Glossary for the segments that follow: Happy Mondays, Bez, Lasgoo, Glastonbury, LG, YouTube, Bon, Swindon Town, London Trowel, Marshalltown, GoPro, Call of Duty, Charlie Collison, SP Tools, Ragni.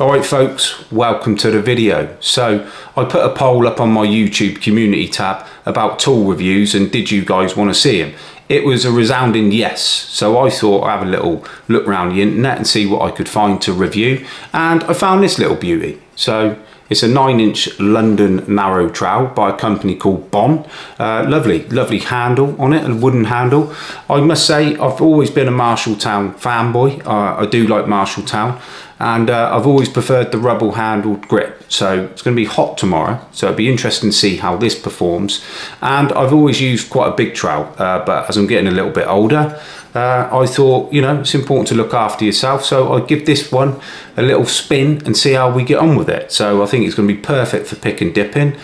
Alright folks, welcome to the video. So I put a poll up on my YouTube community tab about tool reviews and did you guys want to see them? It was a resounding yes, so I thought I'd have a little look around the internet and see what I could find to review, and I found this little beauty. So it's a 9-inch London narrow trowel by a company called Bon. Lovely handle on it, a wooden handle. I must say I've always been a Marshalltown fanboy. I do like Marshalltown, and I've always preferred the rubber handled grip. So it's going to be hot tomorrow, so it'll be interesting to see how this performs. And I've always used quite a big trowel, but as I'm getting a little bit older, I thought, you know, it's important to look after yourself, so I'll give this one a little spin and see how we get on with it. So I think it's going to be perfect for pick and dipping.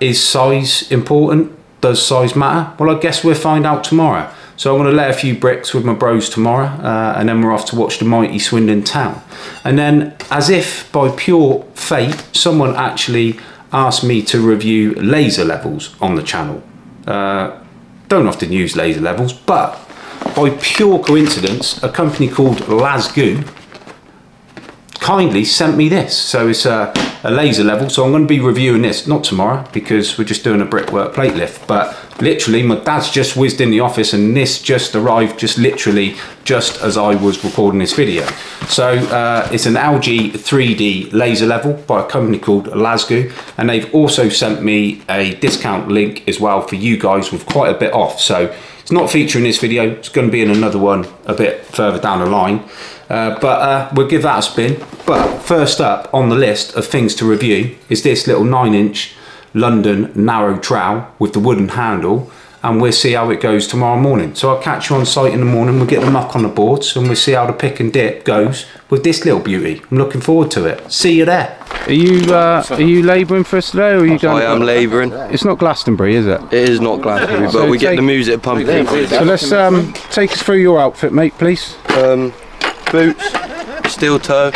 Is size important? Does size matter? Well, I guess we'll find out tomorrow. So I'm going to lay a few bricks with my bros tomorrow, and then we're off to watch the mighty Swindon Town. And then, as if by pure fate, someone actually asked me to review laser levels on the channel. Don't often use laser levels, but by pure coincidence, a company called Lasgoo kindly sent me this. So it's a laser level, so I'm going to be reviewing this, not tomorrow because we're just doing a brickwork plate lift, but literally my dad's just whizzed in the office and this just arrived just as I was recording this video. So it's an LG 3D laser level by a company called Lasgoo, and they've also sent me a discount link as well for you guys with quite a bit off. So it's not featuring this video, it's going to be in another one a bit further down the line, but we'll give that a spin. But first up on the list of things to review is this little 9-inch London narrow trowel with the wooden handle, and we'll see how it goes tomorrow morning. So I'll catch you on site in the morning, we'll get the muck on the boards and we'll see how the pick and dip goes with this little beauty. I'm looking forward to it. See you there. Are you labouring for us today, or are you going? I am labouring. It's not Glastonbury, is it? It is not Glastonbury, but so we get the music pumping. So let's take us through your outfit, mate, please. Boots, steel toe.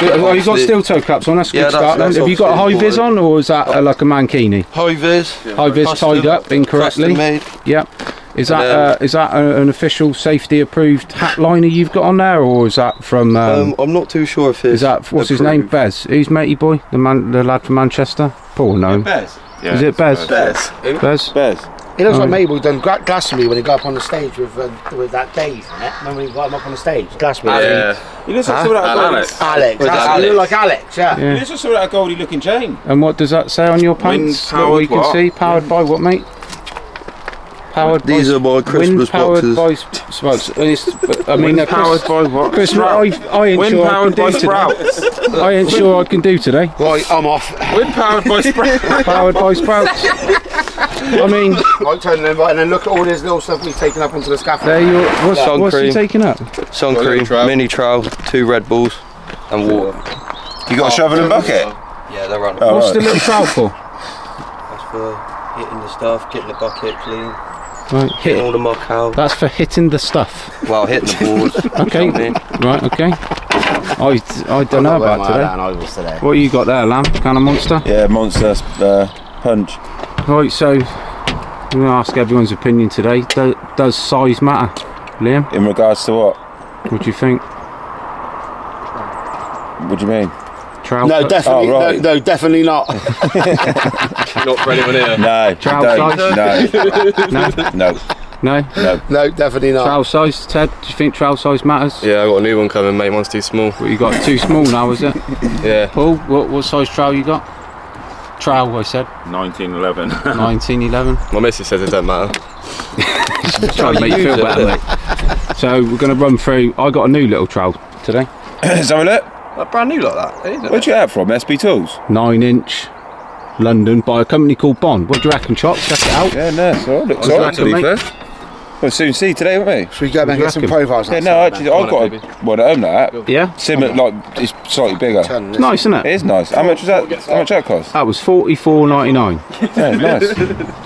Oh, you've got steel toe caps on, that's a good start then. Have you got a high vis on, or is that like a mankini? High vis. High vis tied up incorrectly. Made. Yep. Is that an official safety approved hat liner you've got on there, or is that from? I'm not too sure if it's. Is that what's his name? Bez. Who's matey boy? The lad from Manchester. Paul, no. Bez. Yeah, is it Bez? Bez. Bez. Bez. He looks like Mabel done Glastonbury when he got up on the stage with that Dave. Remember when he got him up on the stage? Glastonbury. Yeah. He looks like someone out of Alex. Alex. He looks like Alex, yeah. He looks like someone out of Goldie looking chain. And what does that say on your pants? Powered, you can see, powered by what, mate? Powered these by, are my Christmas boxes. I mean, wind powered by what? Christmas, I ain't sure I can do today. Right, I'm off. Wind powered by Sprouts. Powered by Sprouts. I mean, I turn them right and then look at all this little stuff we've taken up onto the scaffold. There you are. What's he taking up? Sun cream, mini trowel, 2 Red Bulls, and water. You got a shovel and bucket? Yeah, they're running. Oh, what's the little trowel for? That's for hitting the stuff, getting the bucket clean. Right, hitting all the muck out. That's for hitting the stuff. Well, hitting the boards. Okay. Right. Okay. I don't know about today. What you got there, Lamb? Can of Monster? Yeah, Monster punch. Right. So I'm gonna ask everyone's opinion today. Does size matter, Liam? In regards to what? What do you think? What do you mean? Trowel? No, definitely. Oh, right. no, definitely not. Not for anyone here. No. Trowel size? No. No. No. No. No. Definitely not. Trowel size, Ted. Do you think trowel size matters? Yeah, I got a new one coming, mate. One's too small. Well, you got too small now, is it? Yeah. Paul, what size trowel you got? Trowel, I said. 1911. 1911. My missus says it doesn't matter. Try to make you feel better, mate. So we're going to run through. I got a new little trowel today. Let's have a look. Like brand new like that. Where'd you have from? SP Tools. 9-inch. London by a company called Bon. What do you reckon, Chop? Check it out. Yeah, no, it's all right. Looks all right, to be fair. We'll soon see today, won't we? Should we go back and get some profiles? Yeah, no, actually, I've got one at home like that. Yeah? Similar, like, it's slightly bigger. It's nice, isn't it? It is nice. How much was that? How much that cost? That was £44.99. Yeah, nice.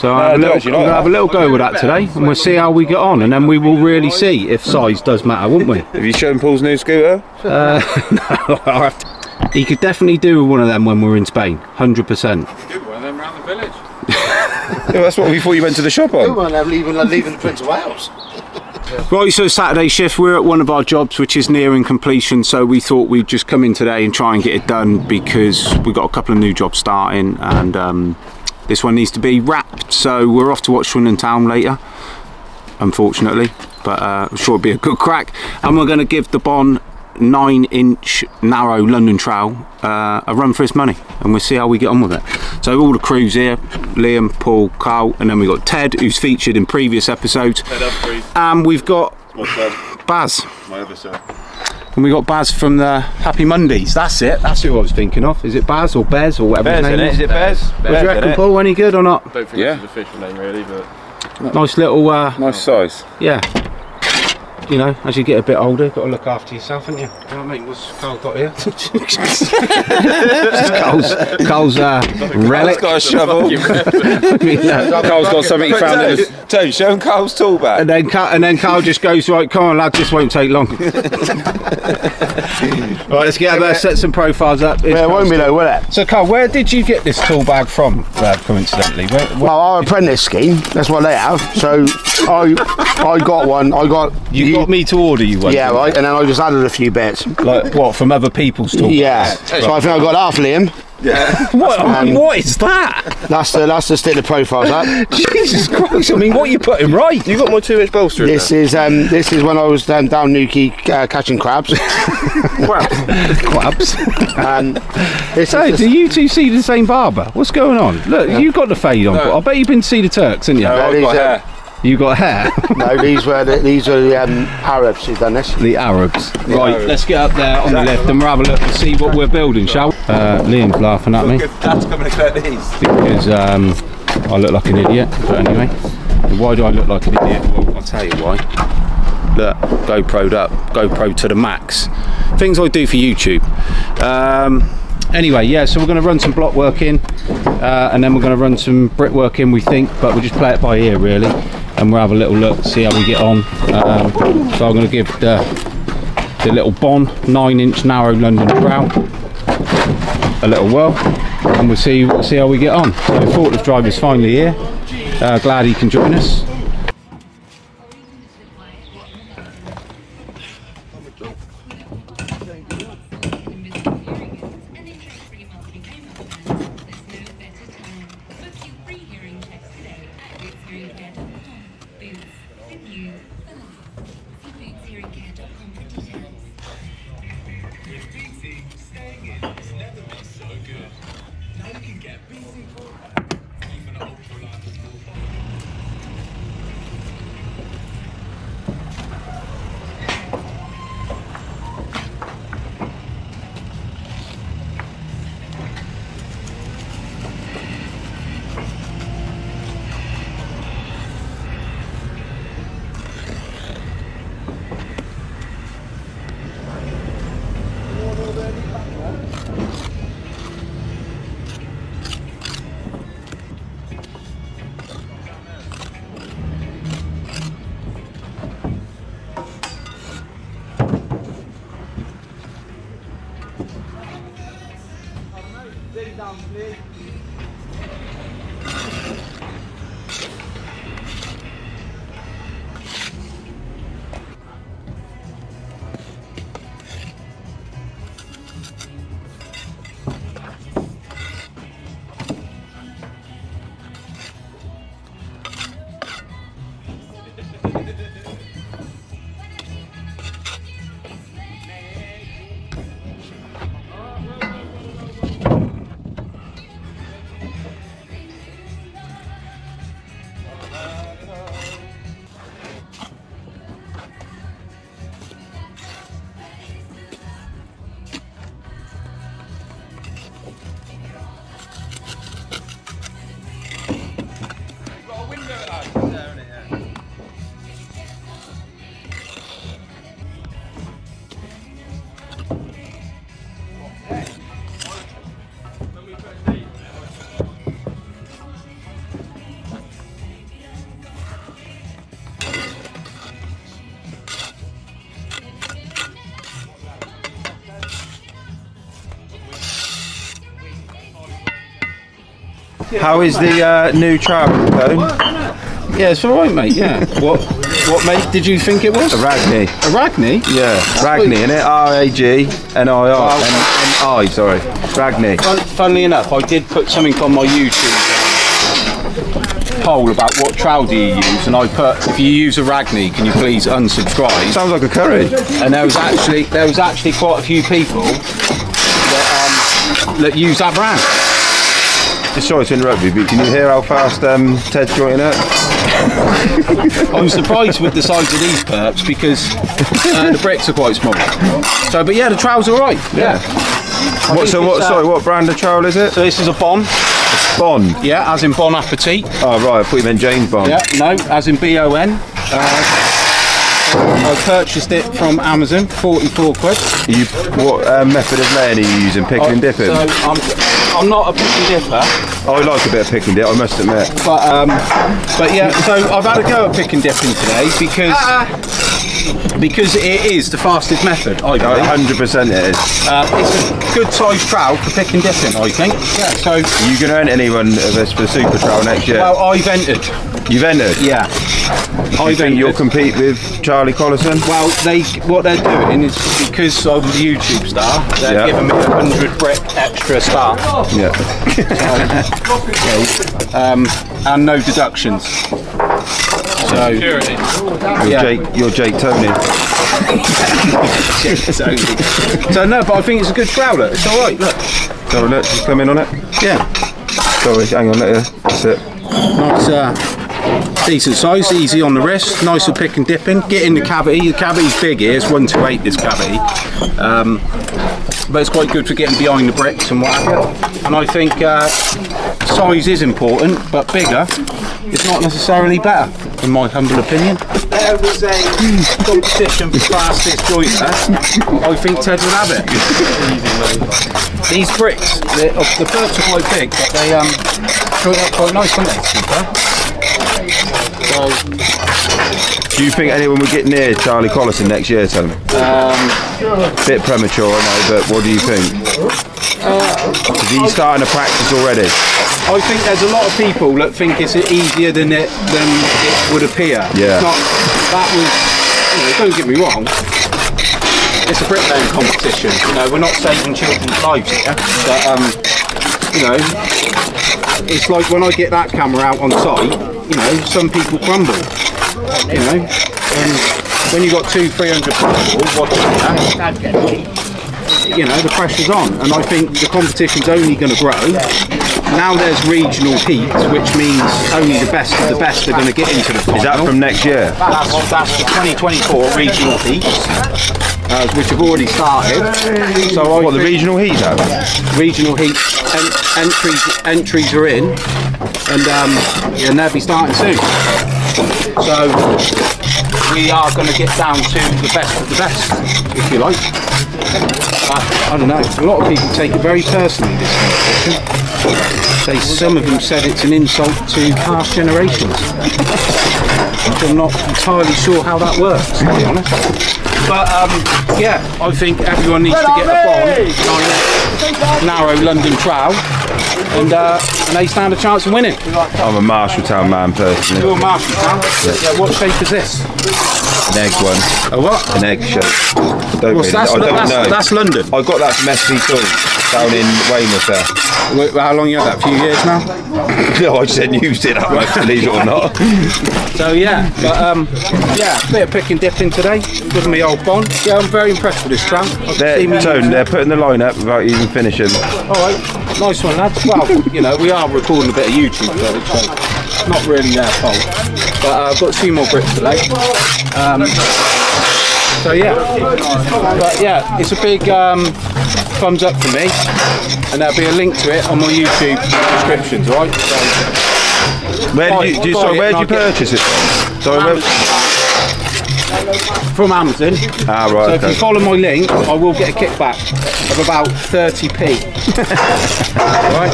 So I'm going to have a little go with that today, and we'll see how we get on, and then we will really see if size does matter, won't we? Have you shown Paul's new scooter? No, I'll have to. He could definitely do one of them when we're in Spain, 100%. Do one of them around the village. Yeah, that's what we thought you went to the shop on. Do one of them leaving the Prince of Wales. Yeah. Right, so Saturday shift, we're at one of our jobs which is nearing completion, so we thought we'd just come in today and try and get it done because we've got a couple of new jobs starting, and this one needs to be wrapped. So we're off to watch Swindon Town later, unfortunately, but I'm sure it'll be a good crack. And we're going to give the Bon 9-inch narrow London Trowel a run for its money, and we'll see how we get on with it. So all the crew's here, Liam, Paul, Carl, and then we've got Ted, who's featured in previous episodes, and we've got Baz, my other side, and we got Baz from the Happy Mondays. That's it, that's who I was thinking of. Is it Baz or Bez or whatever his name is? Is it Bez? Do you reckon, Paul, any good or not? I don't think it's his official name really, but nice little nice size. Yeah. You know, as you get a bit older, you've got to look after yourself, haven't you? You know what I mean? What's Carl got here? Carl's relic. Carl's got a shovel. Carl's got something he found in his... Don't show him Carl's tool bag. And then Carl just goes, right, come on lad, this won't take long. Right, let's get out there, set some profiles up. Yeah, it won't be though, will it? So Carl, where did you get this tool bag from, coincidentally? Well, our apprentice scheme, that's what they have. So I got one, You got me to order you one. Yeah, right, and then I just added a few bits. Like what, from other people's tool? Yeah, so right. I think I got half Liam. Yeah. What is that? That's the stick the profiles up. Jesus Christ! I mean, what are you putting right? You got my 2-inch bolster. This is when I was down Newquay catching crabs. Crabs. So do you two see the same barber? What's going on? Look, you've got the fade on. No. I bet you've been to see the Turks, haven't you? No, I've got hair. You got hair? No, these are the Arabs who've done this. The Arabs. Right, let's get up there on the left and we'll have a look and see what we're building, shall we? Liam's laughing at me. Dad's coming to collect these. Because I look like an idiot, but anyway. Why do I look like an idiot? Well, I'll tell you why. Look, GoPro'd up. GoPro to the max. Things I do for YouTube. Anyway, yeah, so we're going to run some block work in, and then we're going to run some brick work in, we think, but we'll just play it by ear, really. And we'll have a little look, see how we get on. So I'm going to give the little Bon 9-inch narrow London Trowel a little whirl, and we'll see how we get on. So the forklift driver's finally here. Glad he can join us. How is the new trowel, Tone? Yeah, it's alright, mate, yeah. What? What make did you think it was? A Ragni. A Ragni? Yeah, that's Ragni, innit? R-A-G-N-I-R. Sorry. Ragni. Funnily enough, I did put something on my YouTube poll about what trowel do you use, and I put, if you use a Ragni, can you please unsubscribe? Sounds like a curry. And there was actually quite a few people that, that use that brand. Just sorry to interrupt you, but can you hear how fast Ted's joining up? I'm surprised with the size of these perps because the bricks are quite small. So, but yeah, the trowel's all right. Yeah. Sorry, what brand of trowel is it? So this is a Bon. Bon. Yeah, as in Bon Appetit. Oh right, I thought you meant James Bond. Yeah, no, as in B-O-N. I purchased it from Amazon, 44 quid. What method of laying are you using? Picking and dipping? So I'm not a pick and dipper. I like a bit of pick and dip, I must admit. But yeah, so I've had a go at pick and dipping today because it is the fastest method, I believe. 100% it is. It's a good sized trowel for pick and dipping, I think. Yeah. So you going to enter anyone of us for super trowel next year? Well, I've entered. You've entered? Yeah. I think you'll compete with Charlie Collison? Well, what they're doing is, because I'm a YouTube star, they're giving me 100 brick extra star. Yeah. And no deductions. So, you're Jake Tony. So no, but I think it's a good trowel. It's all right. Look. So look, just come in on it. Yeah. Sorry, hang on. That's it. Nice. Decent size, easy on the wrist, nice and pick and dipping. Get in the cavity. The cavity's big here. It's 1 to 8. This cavity, but it's quite good for getting behind the bricks and what have you. And I think size is important, but bigger is not necessarily better, in my humble opinion. There was a competition for fastest joiner. I think Ted would have it. These bricks, the birds are quite big, but they join up quite nice, aren't they? So, do you think anyone would get near Charlie Collison next year, Tony? Bit premature, I know, but what do you think? Is he starting to practice already? I think there's a lot of people that think it's easier than it would appear. Yeah. It's not, don't get me wrong, it's a bricklaying competition. You know, we're not saving children's lives here, but you know, it's like when I get that camera out on site. You know, some people crumble, you know, and when you've got 200-300 people watching that, you know, the pressure's on, and I think the competition's only going to grow. Now there's regional heats, which means only the best of the best are going to get into the final. Is that from next year? That's the 2024 regional heats. Which have already started. So what, the regional heat though? Regional heat entries are in, and they'll be starting soon. So we are going to get down to the best of the best, if you like. I don't know, a lot of people take it very personally, this competition. Some of them said it's an insult to past generations. I'm not entirely sure how that works, to be honest. But yeah, I think everyone needs to get a Bon on a narrow London trowel, and they stand a chance of winning. I'm a Marshalltown man personally. You're a Marshalltown? Yeah. Yeah, what shape is this? An egg one. A what? An egg shape. That's London. I got that from SP Tools. Down in Weymouth there. How long you had that? A few years now? No, I just hadn't used it, believe it or not. So yeah, but yeah, bit of pick and dipping today with me old Bon. Yeah, I'm very impressed with this trowel. They're putting the line up without even finishing. Alright, nice one lads. Well, you know, we are recording a bit of YouTube footage, so it's not really their fault. But I've got 2 more bricks today. So yeah, but yeah, it's a big thumbs up for me, and there'll be a link to it on my YouTube descriptions, right? So, where do you purchase it from? From Amazon. Ah, right. So if you follow my link, I will get a kickback of about 30p. Right.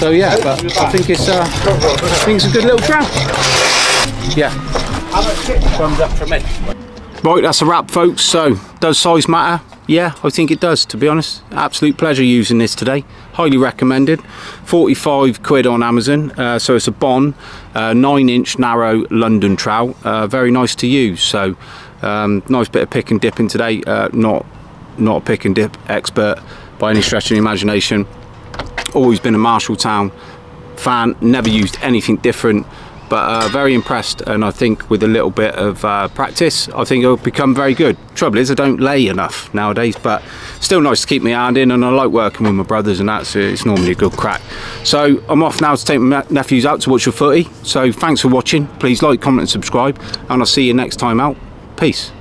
So yeah, but I think it's a good little trap. Yeah. Thumbs up for me. Right, that's a wrap, folks. So does size matter? Yeah, I think it does, to be honest. Absolute pleasure using this today. Highly recommended. 45 quid on Amazon. So it's a Bon 9-inch narrow London trowel. Very nice to use. So nice bit of pick and dipping today. Not a pick and dip expert by any stretch of the imagination. Always been a Marshalltown fan, never used anything different, but very impressed, and I think with a little bit of practice, I think it'll become very good. Trouble is I don't lay enough nowadays, but still nice to keep my hand in, and I like working with my brothers and that, so it's normally a good crack. So I'm off now to take my nephews out to watch the footy, so thanks for watching. Please like, comment and subscribe, and I'll see you next time out. Peace.